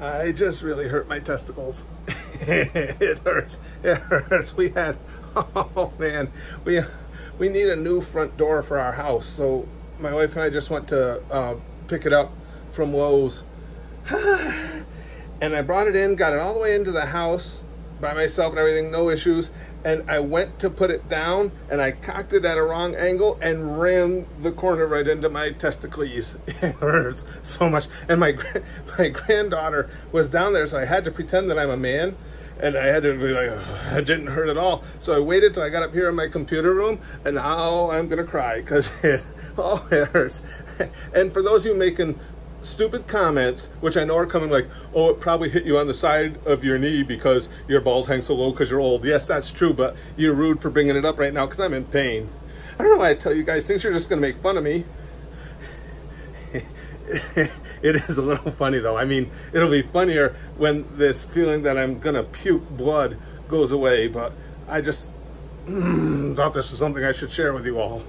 It just really hurt my testicles. It hurts. It hurts. We had, oh man, we need a new front door for our house. So my wife and I just went to pick it up from Lowe's. And I brought it in, got it all the way into the house by myself and everything, no issues. And I went to put it down and I cocked it at a wrong angle and rammed the corner right into my testicles. It hurts so much. And my granddaughter was down there, so I had to pretend that I'm a man. And I had to be like, oh, it didn't hurt at all. So I waited till I got up here in my computer room, and now I'm gonna cry because it hurts. And for those of you making stupid comments, which I know are coming like, oh, it probably hit you on the side of your knee because your balls hang so low because you're old. Yes, that's true, but you're rude for bringing it up right now because I'm in pain. I don't know why I tell you guys things. You're just gonna make fun of me. It is a little funny though. I mean, it'll be funnier when this feeling that I'm gonna puke blood goes away, but I just thought this was something I should share with you all.